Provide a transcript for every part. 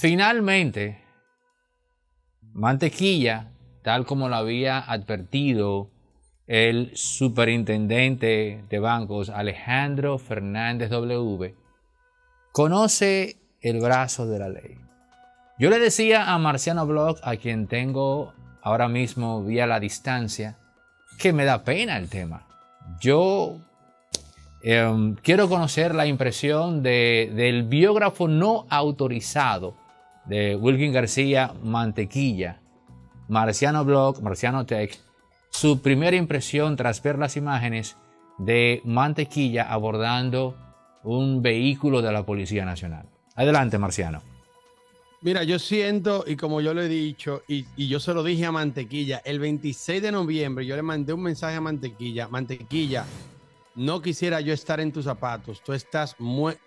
Finalmente, Mantequilla, tal como lo había advertido el superintendente de bancos Alejandro Fernández W., conoce el brazo de la ley. Yo le decía a Marciano Bloch, a quien tengo ahora mismo vía la distancia, que me da pena el tema. Yo quiero conocer la impresión del biógrafo no autorizado de Wilkin García, Mantequilla, Marciano Bloch, Marcianotech, su primera impresión tras ver las imágenes de Mantequilla abordando un vehículo de la Policía Nacional. Adelante, Marciano. Mira, yo siento, y como yo lo he dicho, y yo se lo dije a Mantequilla, el 26 de noviembre yo le mandé un mensaje a Mantequilla. Mantequilla, no quisiera yo estar en tus zapatos. Tú estás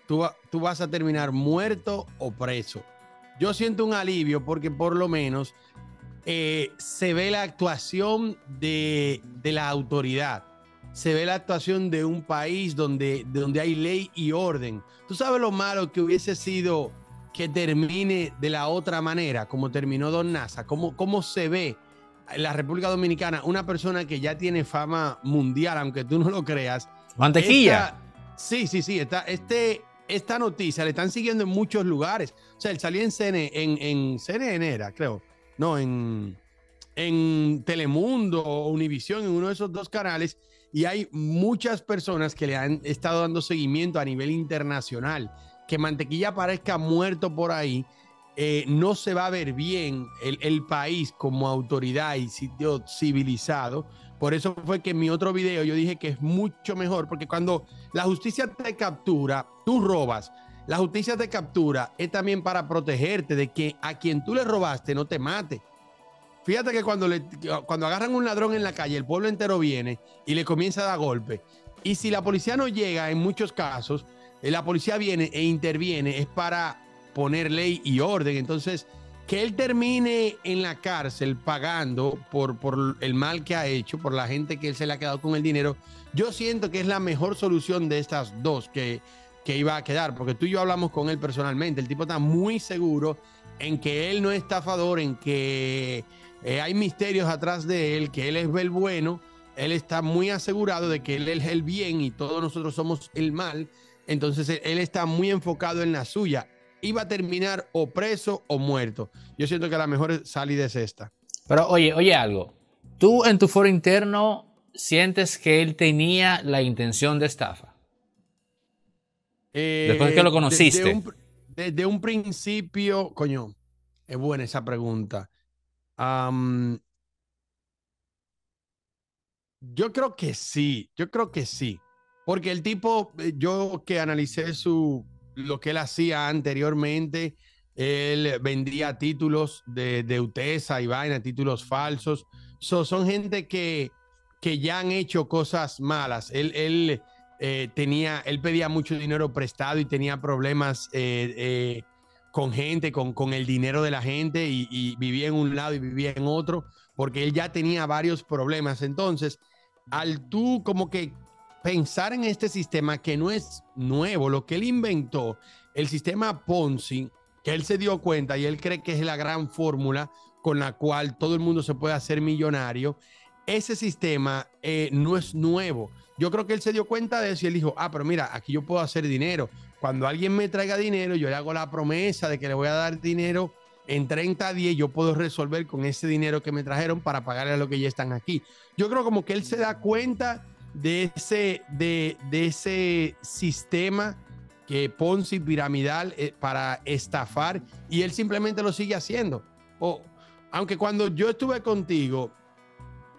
tú vas a terminar muerto o preso. Yo siento un alivio porque por lo menos se ve la actuación de la autoridad. Se ve la actuación de un país donde hay ley y orden. Tú sabes lo malo que hubiese sido que termine de la otra manera, como terminó Don Nasa. ¿Cómo se ve en la República Dominicana una persona que ya tiene fama mundial, aunque tú no lo creas? Mantequilla. Sí. Esta noticia la están siguiendo en muchos lugares. O sea, él salió en CNN, en CNN era, creo. No, en Telemundo o Univisión, en uno de esos dos canales. Y hay muchas personas que le han estado dando seguimiento a nivel internacional. Que Mantequilla aparezca muerto por ahí, no se va a ver bien el país como autoridad y sitio civilizado. Por eso fue que en mi otro video yo dije que es mucho mejor, porque cuando la justicia te captura, tú robas. La justicia te captura es también para protegerte de que a quien tú le robaste no te mate. Fíjate que cuando agarran un ladrón en la calle, el pueblo entero viene y le comienza a dar golpe. Y si la policía no llega, en muchos casos, la policía viene e interviene, es para poner ley y orden. Entonces, que él termine en la cárcel pagando por el mal que ha hecho, por la gente que él se le ha quedado con el dinero, yo siento que es la mejor solución de estas dos que iba a quedar, porque tú y yo hablamos con él personalmente. El tipo está muy seguro en que él no es estafador, en que hay misterios atrás de él, que él es el bueno, él está muy asegurado de que él es el bien y todos nosotros somos el mal. Entonces él está muy enfocado en la suya. Iba a terminar o preso o muerto. Yo siento que la mejor salida es esta. Pero oye algo. ¿Tú en tu foro interno sientes que él tenía la intención de estafa? Después que lo conociste. Desde un principio, coño, es buena esa pregunta. Yo creo que sí. Porque el tipo, yo que analicé lo que él hacía anteriormente, él vendía títulos de Utesa y vaina, títulos falsos. Son gente que ya han hecho cosas malas. Él pedía mucho dinero prestado y tenía problemas con gente, con el dinero de la gente, y vivía en un lado y vivía en otro, porque él ya tenía varios problemas. Entonces, al tú como que pensar en este sistema que no es nuevo, lo que él inventó, el sistema Ponzi, que él se dio cuenta y él cree que es la gran fórmula con la cual todo el mundo se puede hacer millonario, ese sistema no es nuevo. Yo creo que él se dio cuenta de eso y él dijo, pero mira, aquí yo puedo hacer dinero. Cuando alguien me traiga dinero, yo le hago la promesa de que le voy a dar dinero en 30 días, yo puedo resolver con ese dinero que me trajeron para pagarle a los que ya están aquí. Yo creo como que él se da cuenta de ese sistema que Ponzi piramidal para estafar, y él simplemente lo sigue haciendo. Aunque cuando yo estuve contigo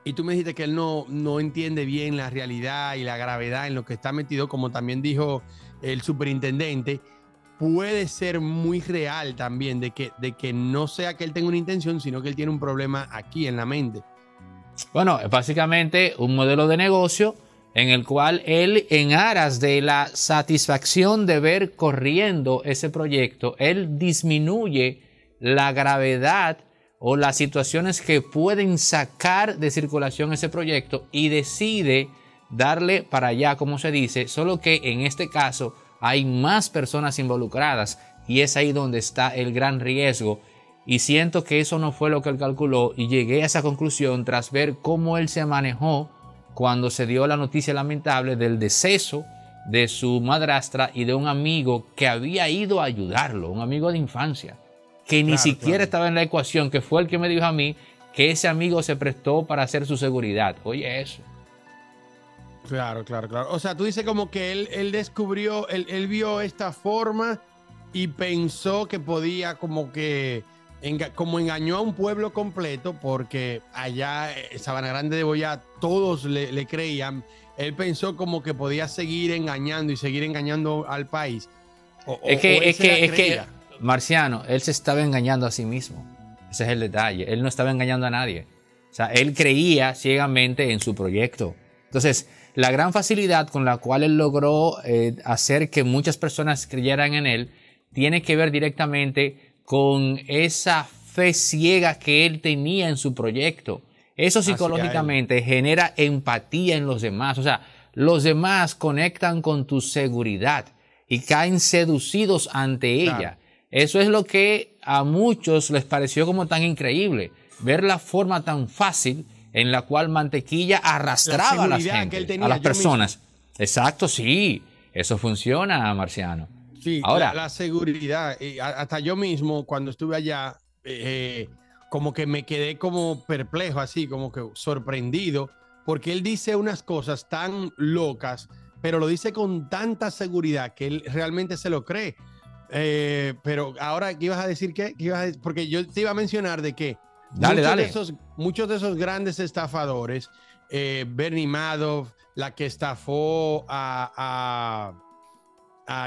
y tú me dijiste que él no entiende bien la realidad y la gravedad en lo que está metido, como también dijo el superintendente, puede ser muy real también de que no sea que él tenga una intención, sino que él tiene un problema aquí en la mente. Bueno, es básicamente un modelo de negocio en el cual él, en aras de la satisfacción de ver corriendo ese proyecto, él disminuye la gravedad o las situaciones que pueden sacar de circulación ese proyecto y decide darle para allá, como se dice, solo que en este caso hay más personas involucradas y es ahí donde está el gran riesgo. Y siento que eso no fue lo que él calculó y llegué a esa conclusión tras ver cómo él se manejó cuando se dio la noticia lamentable del deceso de su madrastra y de un amigo que había ido a ayudarlo, un amigo de infancia, que ni siquiera estaba en la ecuación, que fue el que me dijo a mí que ese amigo se prestó para hacer su seguridad. Oye, eso. Claro. O sea, tú dices como que él descubrió, él vio esta forma y pensó que podía como que... Como engañó a un pueblo completo, porque allá, Sabana Grande de Boyá, todos le creían. Él pensó como que podía seguir engañando y seguir engañando al país. Es que, Marciano, él se estaba engañando a sí mismo. Ese es el detalle. Él no estaba engañando a nadie. O sea, él creía ciegamente en su proyecto. Entonces, la gran facilidad con la cual él logró hacer que muchas personas creyeran en él tiene que ver directamente con esa fe ciega que él tenía en su proyecto. Eso psicológicamente genera empatía en los demás. O sea, los demás conectan con tu seguridad y caen seducidos ante ella. Claro. Eso es lo que a muchos les pareció como tan increíble. Ver la forma tan fácil en la cual Mantequilla arrastraba a las personas. Exacto, sí. Eso funciona, Marciano. Sí, ahora la seguridad, hasta yo mismo cuando estuve allá, como que me quedé como perplejo, así como que sorprendido, porque él dice unas cosas tan locas, pero lo dice con tanta seguridad que él realmente se lo cree. Pero ahora, ¿qué ibas a decir? Porque yo te iba a mencionar de que muchos de esos grandes estafadores, Bernie Madoff, la que estafó a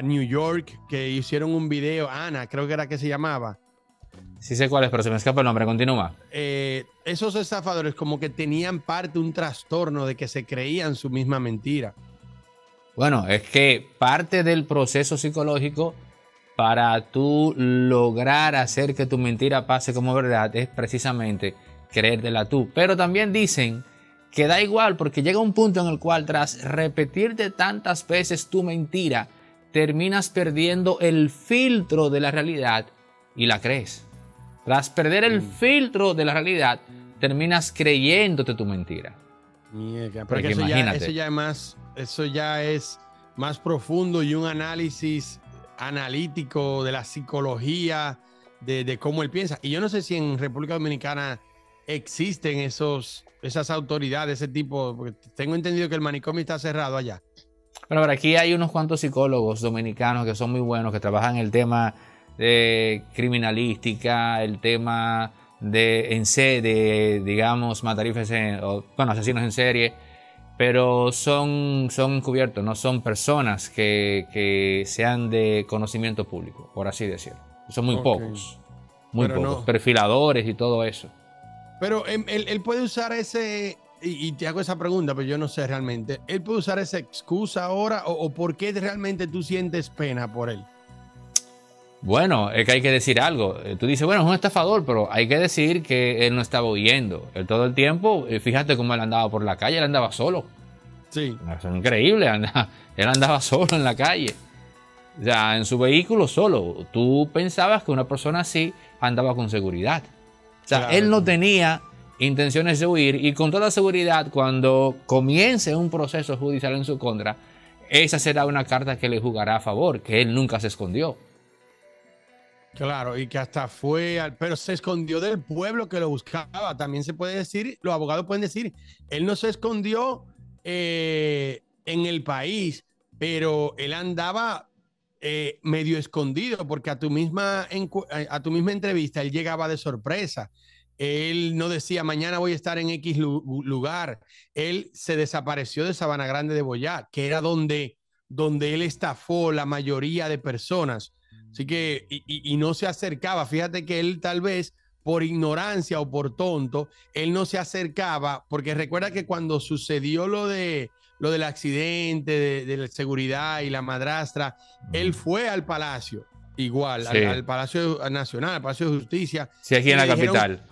New York, que hicieron un video, Ana, creo que era que se llamaba. Sí sé cuál es, pero se me escapa el nombre, continúa. Esos estafadores como que tenían parte un trastorno de que se creían su misma mentira. Bueno, es que parte del proceso psicológico para tú lograr hacer que tu mentira pase como verdad es precisamente creértela tú. Pero también dicen que da igual, porque llega un punto en el cual tras repetirte tantas veces tu mentira, terminas perdiendo el filtro de la realidad y la crees. Tras perder el filtro de la realidad, terminas creyéndote tu mentira. Mierda, porque imagínate. Eso ya es más profundo y un análisis analítico de la psicología, de cómo él piensa. Y yo no sé si en República Dominicana existen esas autoridades, ese tipo, porque tengo entendido que el manicomio está cerrado allá. Bueno, pero aquí hay unos cuantos psicólogos dominicanos que son muy buenos, que trabajan el tema de criminalística, el tema de matarifes, asesinos en serie, pero son encubiertos, no son personas que sean de conocimiento público, por así decirlo. Son muy pocos, perfiladores y todo eso. Pero él puede usar ese... Y te hago esa pregunta, pero yo no sé realmente. ¿Él puede usar esa excusa ahora o por qué realmente tú sientes pena por él? Bueno, es que hay que decir algo. Tú dices, bueno, es un estafador, pero hay que decir que él no estaba huyendo. Él todo el tiempo, fíjate cómo él andaba por la calle, él andaba solo. Sí. Es increíble, él andaba solo en la calle. O sea, en su vehículo solo. Tú pensabas que una persona así andaba con seguridad. O sea, él no tenía intenciones de huir, y con toda seguridad cuando comience un proceso judicial en su contra, esa será una carta que le jugará a favor, que él nunca se escondió. Claro, y que hasta pero se escondió del pueblo que lo buscaba, también se puede decir, los abogados pueden decir, él no se escondió en el país, pero él andaba medio escondido, porque a tu misma entrevista él llegaba de sorpresa. Él no decía, mañana voy a estar en X lugar. Él se desapareció de Sabana Grande de Boyá, que era donde él estafó la mayoría de personas. Así que, y no se acercaba. Fíjate que él tal vez, por ignorancia o por tonto, él no se acercaba, porque recuerda que cuando sucedió lo del accidente, de la seguridad y la madrastra, él fue al Palacio, igual, sí, al Palacio Nacional, al Palacio de Justicia. Sí, aquí en la capital.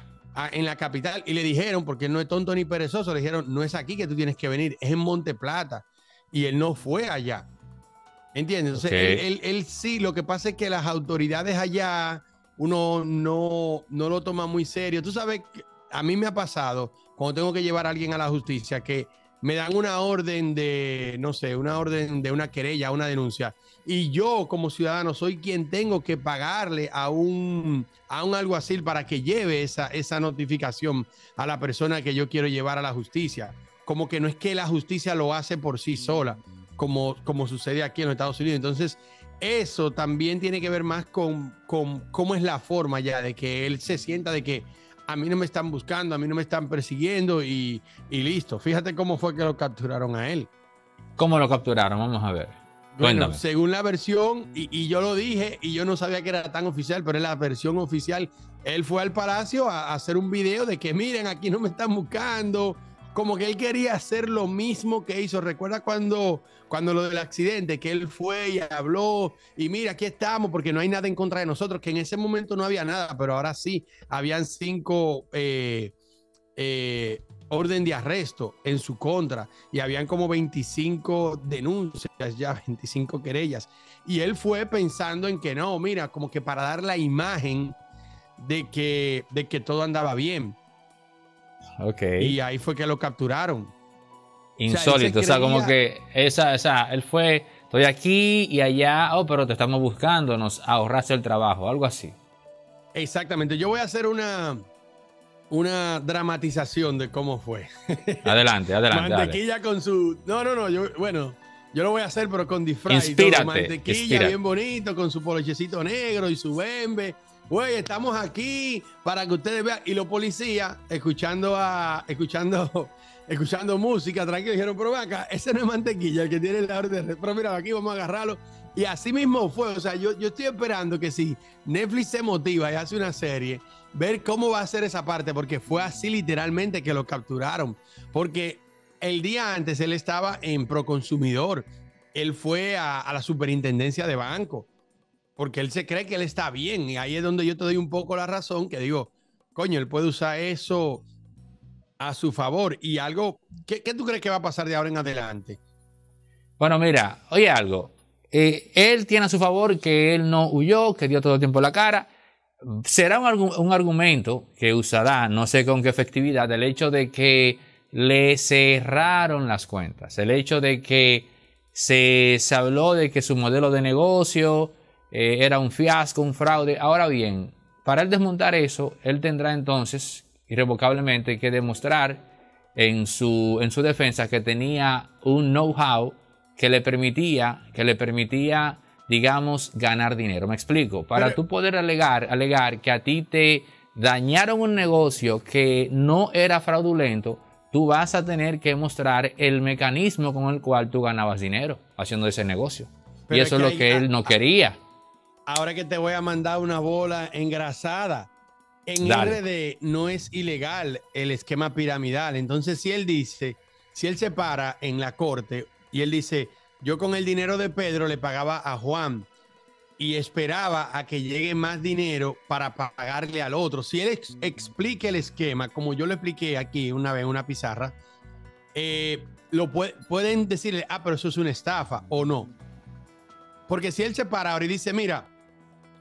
En la capital, y le dijeron, porque no es tonto ni perezoso, le dijeron, no es aquí que tú tienes que venir, es en Monte Plata, y él no fue allá. ¿Entiendes? Okay. Entonces, él sí, lo que pasa es que las autoridades allá, uno no lo toma muy serio. Tú sabes, a mí me ha pasado, cuando tengo que llevar a alguien a la justicia, que me dan una orden de, no sé, una orden de una querella, una denuncia, y yo como ciudadano soy quien tengo que pagarle a un alguacil para que lleve esa notificación a la persona que yo quiero llevar a la justicia. Como que no es que la justicia lo hace por sí sola, como sucede aquí en los Estados Unidos. Entonces, eso también tiene que ver más con cómo es la forma ya de que él se sienta de que a mí no me están buscando, a mí no me están persiguiendo y listo. Fíjate cómo fue que lo capturaron a él. ¿Cómo lo capturaron? Vamos a ver. Bueno, según la versión, y yo lo dije, y yo no sabía que era tan oficial, pero es la versión oficial. Él fue al Palacio a hacer un video de que miren, aquí no me están buscando. Como que él quería hacer lo mismo que hizo. Recuerda cuando lo del accidente, que él fue y habló y mira, aquí estamos porque no hay nada en contra de nosotros, que en ese momento no había nada, pero ahora sí, habían 5 orden de arresto en su contra y habían como 25 denuncias ya, 25 querellas. Y él fue pensando en que no, mira, como que para dar la imagen de que todo andaba bien. Okay. Y ahí fue que lo capturaron. Insólito, o sea, como que él fue, estoy aquí y allá, oh, pero te estamos buscando, nos ahorraste el trabajo, algo así. Exactamente, yo voy a hacer una dramatización de cómo fue. Adelante. Mantequilla dale. Con su... No, yo lo voy a hacer, pero con disfraz. Inspírate. Mantequilla inspírate. Bien bonito, con su polochecito negro y su bembe. Güey, estamos aquí para que ustedes vean. Y los policías, escuchando música, tranquilo, dijeron, pero acá, ese no es Mantequilla, el que tiene la orden de... Pero mira, aquí vamos a agarrarlo. Y así mismo fue. O sea, yo estoy esperando que si Netflix se motiva y hace una serie, ver cómo va a ser esa parte, porque fue así literalmente que lo capturaron. Porque el día antes él estaba en ProConsumidor. Él fue a la superintendencia de banco, porque él se cree que él está bien. Y ahí es donde yo te doy un poco la razón, que digo, coño, él puede usar eso a su favor. Y algo, ¿qué tú crees que va a pasar de ahora en adelante? Bueno, mira, oye algo. Él tiene a su favor que él no huyó, que dio todo el tiempo la cara. Será un argumento que usará, no sé con qué efectividad, el hecho de que le cerraron las cuentas, el hecho de que se habló de que su modelo de negocio... era un fiasco, un fraude. Ahora bien, para él desmontar eso, él tendrá entonces irrevocablemente que demostrar en su defensa que tenía un know-how que le permitía, digamos, ganar dinero. Me explico. Para tú poder alegar que a ti te dañaron un negocio que no era fraudulento, tú vas a tener que mostrar el mecanismo con el cual tú ganabas dinero haciendo ese negocio. Y eso es lo que él no quería. Ahora que te voy a mandar una bola engrasada. En Dale. RD no es ilegal el esquema piramidal. Entonces, si él se para en la corte y él dice, yo con el dinero de Pedro le pagaba a Juan y esperaba a que llegue más dinero para pagarle al otro. Si él explica el esquema, como yo lo expliqué aquí una vez en una pizarra, pueden decirle, ah, pero eso es una estafa o no. Porque si él se para ahora y dice, Mira,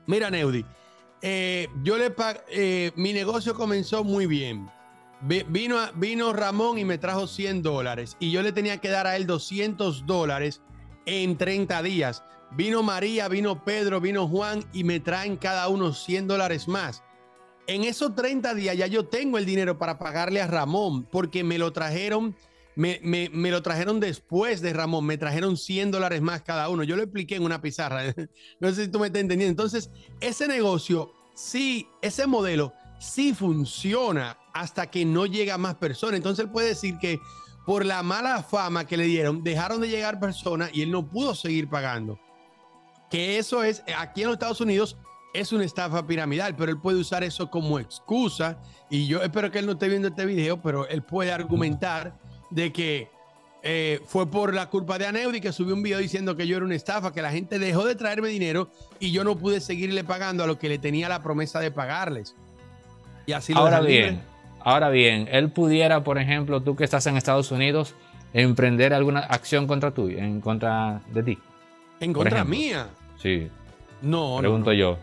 Aneudys, mi negocio comenzó muy bien. Vino Ramón y me trajo $100 y yo le tenía que dar a él $200 en 30 días. Vino María, vino Pedro, vino Juan y me traen cada uno $100 más. En esos 30 días ya yo tengo el dinero para pagarle a Ramón porque me lo trajeron después de Ramón, me trajeron $100 más cada uno. Yo lo expliqué en una pizarra, no sé si tú me estás entendiendo. Entonces, ese negocio, sí, ese modelo, sí funciona hasta que no llega más personas. Entonces, él puede decir que por la mala fama que le dieron, dejaron de llegar personas y él no pudo seguir pagando. Que eso es, aquí en los Estados Unidos, es una estafa piramidal, pero él puede usar eso como excusa. Y yo espero que él no esté viendo este video, pero él puede argumentar de que fue por la culpa de Aneudys que subió un video diciendo que yo era una estafa, que la gente dejó de traerme dinero y yo no pude seguirle pagando a lo que le tenía la promesa de pagarles. Y así lo ahora bien, él pudiera, por ejemplo, tú que estás en Estados Unidos, emprender alguna acción contra de ti. ¿En contra mía? Sí. No, pregunto yo.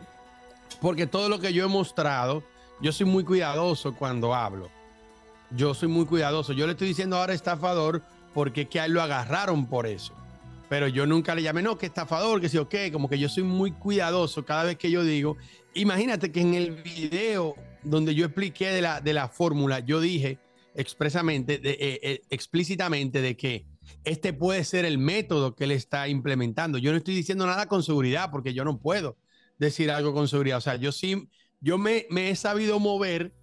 Porque todo lo que yo he mostrado, yo soy muy cuidadoso cuando hablo. Yo soy muy cuidadoso. Yo le estoy diciendo ahora estafador porque es que a él lo agarraron por eso. Pero yo nunca le llamé, no, que estafador, que sí o qué. Como que yo soy muy cuidadoso cada vez que yo digo. Imagínate que en el video donde yo expliqué de la fórmula, yo dije expresamente, explícitamente de que este puede ser el método que él está implementando. Yo no estoy diciendo nada con seguridad porque yo no puedo decir algo con seguridad. O sea, yo sí, yo me he sabido mover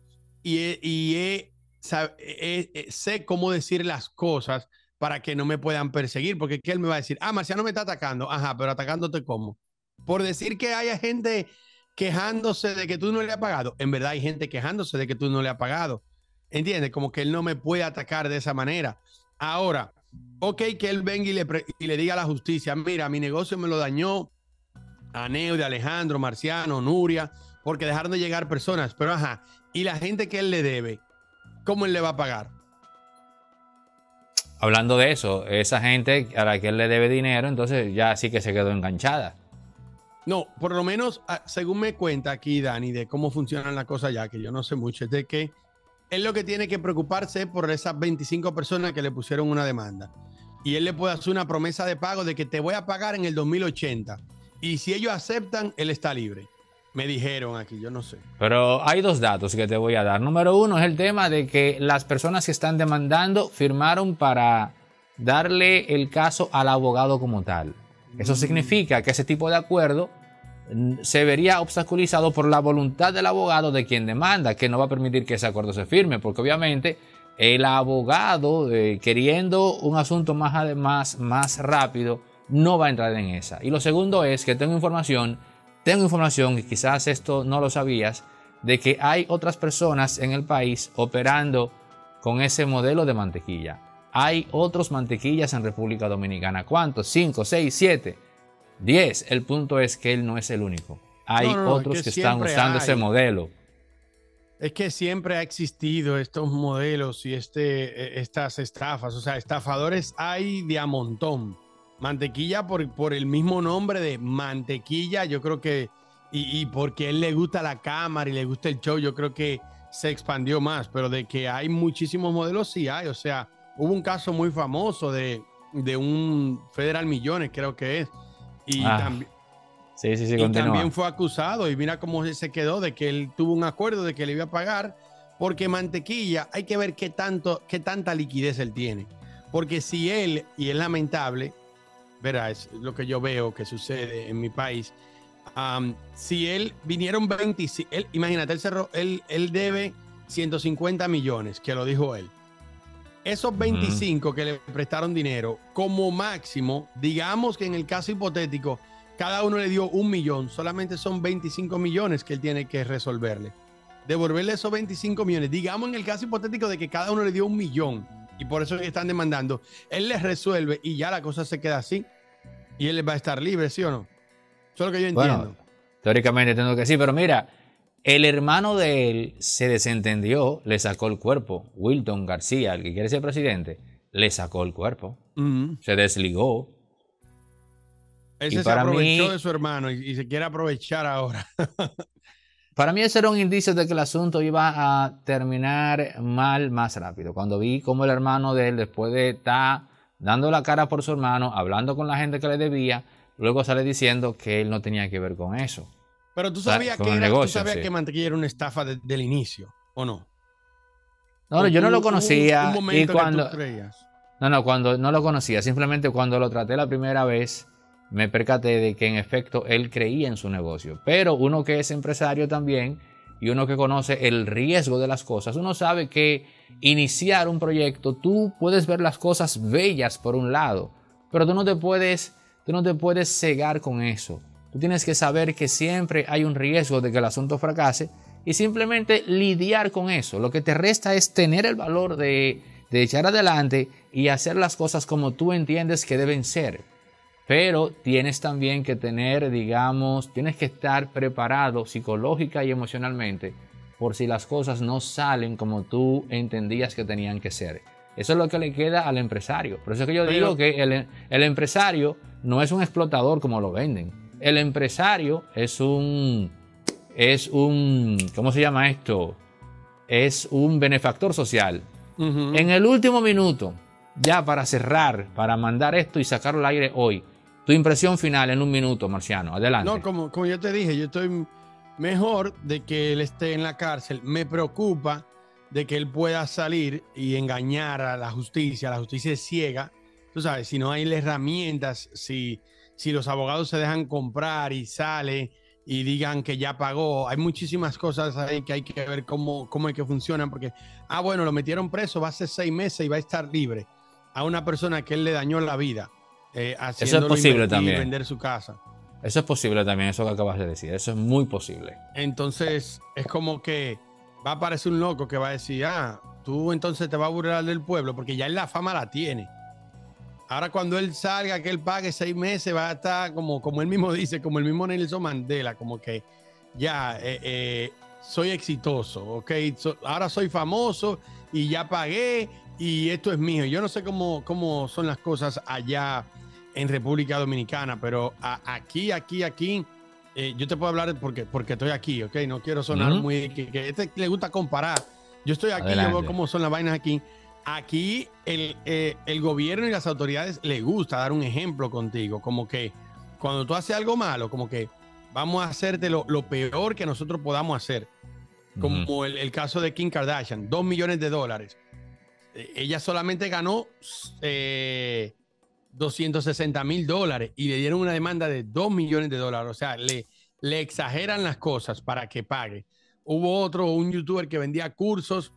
y sé cómo decir las cosas para que no me puedan perseguir, porque es que él me va a decir, ah, Marciano me está atacando. Ajá, pero atacándote ¿cómo? Por decir que haya gente quejándose de que tú no le has pagado. En verdad hay gente quejándose de que tú no le has pagado. ¿Entiendes? Como que él no me puede atacar de esa manera. Ahora, ok, que él venga y le diga a la justicia, mira, mi negocio me lo dañó Aneudys, Alejandro, Marciano, Nuria, porque dejaron de llegar personas. Pero ajá, y la gente que él le debe, ¿cómo él le va a pagar? Hablando de eso, esa gente a la que él le debe dinero, entonces ya sí que se quedó enganchada. No, por lo menos, según me cuenta aquí Dani, de cómo funcionan las cosas ya, que yo no sé mucho, es de que él lo que tiene que preocuparse por esas 25 personas que le pusieron una demanda. Y él le puede hacer una promesa de pago de que te voy a pagar en el 2080. Y si ellos aceptan, él está libre. Me dijeron aquí, yo no sé. Pero hay dos datos que te voy a dar. Número uno es el tema de que las personas que están demandando firmaron para darle el caso al abogado como tal. Eso significa que ese tipo de acuerdo se vería obstaculizado por la voluntad del abogado de quien demanda, que no va a permitir que ese acuerdo se firme, porque obviamente el abogado, queriendo un asunto más rápido, no va a entrar en esa. Y lo segundo es que tengo información, y quizás esto no lo sabías, de que hay otras personas en el país operando con ese modelo de mantequilla. Hay otros mantequillas en República Dominicana. ¿Cuántos? 5, 6, 7, 10. El punto es que él no es el único. Hay otros es que están usando ese modelo. Es que siempre ha existido estos modelos y estas estafas. O sea, estafadores hay de a montón. Mantequilla por el mismo nombre de mantequilla, yo creo que, y porque a él le gusta la cámara y le gusta el show, yo creo que se expandió más, pero de que hay muchísimos modelos, sí hay. O sea, hubo un caso muy famoso de un Federal Millones, creo que es, y, sí, y también fue acusado, y mira cómo se quedó, de que él tuvo un acuerdo de que le iba a pagar, porque mantequilla, hay que ver qué tanta liquidez él tiene, porque si él, y es lamentable, verás, es lo que yo veo que sucede en mi país. Si él vinieron 25, imagínate, él debe 150 millones, que lo dijo él. Esos 25 que le prestaron dinero, como máximo, digamos que en el caso hipotético, cada uno le dio 1 millón, solamente son 25 millones que él tiene que resolverle. Devolverle esos 25 millones, digamos en el caso hipotético de que cada uno le dio 1 millón. Y por eso están demandando. Él les resuelve y ya la cosa se queda así. Y él va a estar libre, ¿sí o no? Eso es lo que yo entiendo. Bueno, teóricamente entiendo que sí, pero mira, el hermano de él se desentendió, le sacó el cuerpo. Wilkin García, el que quiere ser presidente, le sacó el cuerpo. Se desligó. Ese se aprovechó de su hermano y se quiere aprovechar ahora. Para mí ese era un indicio de que el asunto iba a terminar mal más rápido. Cuando vi cómo el hermano de él, después de estar dando la cara por su hermano, hablando con la gente que le debía, luego sale diciendo que él no tenía que ver con eso. Pero tú sabías que Mantequilla era una estafa desde el inicio, ¿o no? No, yo no lo conocía. Cuando no lo conocía, simplemente cuando lo traté la primera vez, me percaté de que en efecto él creía en su negocio. Pero uno que es empresario también y uno que conoce el riesgo de las cosas, uno sabe que iniciar un proyecto, tú puedes ver las cosas bellas por un lado, pero tú no te puedes cegar con eso. Tú tienes que saber que siempre hay un riesgo de que el asunto fracase y simplemente lidiar con eso. Lo que te resta es tener el valor de echar adelante y hacer las cosas como tú entiendes que deben ser. Pero tienes también que tener, digamos, tienes que estar preparado psicológica y emocionalmente por si las cosas no salen como tú entendías que tenían que ser. Eso es lo que le queda al empresario. Por eso es que yo digo que el empresario no es un explotador como lo venden. El empresario es un ¿cómo se llama esto? Es un benefactor social. Uh-huh. En el último minuto, ya para cerrar, para mandar esto y sacarlo al aire hoy, tu impresión final en un minuto, Marciano. Adelante. No, como yo te dije, yo estoy mejor de que él esté en la cárcel. Me preocupa de que él pueda salir y engañar a la justicia. La justicia es ciega. Tú sabes, si no hay herramientas, si los abogados se dejan comprar y sale y digan que ya pagó, hay muchísimas cosas ahí que hay que ver cómo es que funcionan, porque, bueno, lo metieron preso, va a ser 6 meses y va a estar libre a una persona que él le dañó la vida, haciéndolo eso es posible también. Vender su casa. Eso es posible también, eso que acabas de decir, eso es muy posible. Entonces, es como que va a aparecer un loco que va a decir, tú entonces te vas a burlar del pueblo, porque ya él la fama la tiene. Ahora cuando él salga, que él pague 6 meses, va a estar como él mismo dice, como el mismo Nelson Mandela, como que ya soy exitoso, ¿ok? Ahora soy famoso y ya pagué y esto es mío. Yo no sé cómo son las cosas allá en República Dominicana, pero aquí, yo te puedo hablar porque estoy aquí, ¿ok? No quiero sonar muy... que este le gusta comparar. Yo estoy aquí, adelante. Yo veo cómo son las vainas aquí. Aquí el gobierno y las autoridades les gusta dar un ejemplo contigo, como que cuando tú haces algo malo, como que vamos a hacerte lo peor que nosotros podamos hacer, como el caso de Kim Kardashian, $2 millones de dólares. Ella solamente ganó $260,000 y le dieron una demanda de $2 millones de dólares, o sea, le exageran las cosas para que pague. Hubo un youtuber que vendía cursos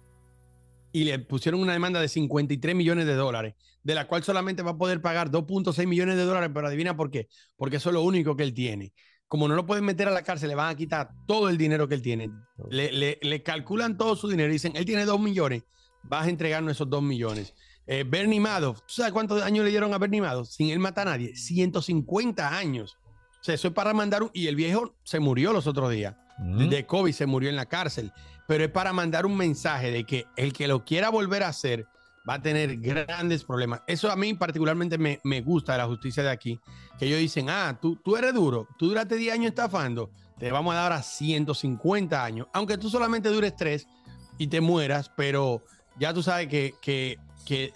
y le pusieron una demanda de $53 millones de dólares, de la cual solamente va a poder pagar $2.6 millones de dólares, pero adivina por qué, porque eso es lo único que él tiene. Como no lo pueden meter a la cárcel, le van a quitar todo el dinero que él tiene. Le calculan todo su dinero y dicen, él tiene 2 millones, vas a entregarnos esos 2 millones. Bernie Madoff, ¿tú sabes cuántos años le dieron a Bernie Madoff? Sin él matar a nadie, 150 años. O sea, eso es para mandar y el viejo se murió los otros días. De COVID se murió en la cárcel, pero es para mandar un mensaje de que el que lo quiera volver a hacer va a tener grandes problemas. Eso a mí particularmente me gusta de la justicia de aquí, que ellos dicen, tú eres duro, tú duraste 10 años estafando, te vamos a dar a 150 años, aunque tú solamente dures 3 y te mueras, pero ya tú sabes que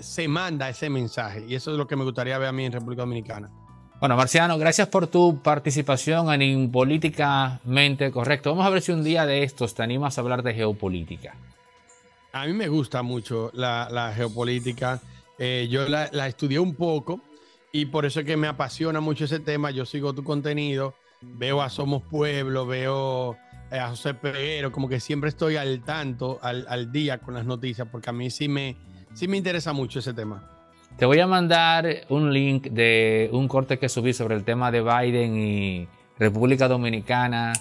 se manda ese mensaje, y eso es lo que me gustaría ver a mí en República Dominicana. Bueno, Marciano, gracias por tu participación en Impolíticamente Correcto. Vamos a ver si un día de estos te animas a hablar de geopolítica. A mí me gusta mucho la geopolítica. Yo la estudié un poco y por eso es que me apasiona mucho ese tema. Yo sigo tu contenido, veo a Somos Pueblo, veo a José Peguero, como que siempre estoy al tanto, al día con las noticias, porque a mí sí me interesa mucho ese tema. Te voy a mandar un link de un corte que subí sobre el tema de Biden y República Dominicana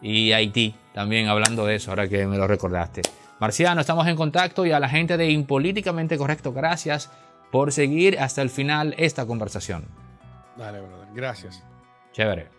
y Haití, también hablando de eso, ahora que me lo recordaste. Marciano, estamos en contacto, y a la gente de Impolíticamente Correcto, gracias por seguir hasta el final esta conversación. Dale, brother, gracias. Chévere.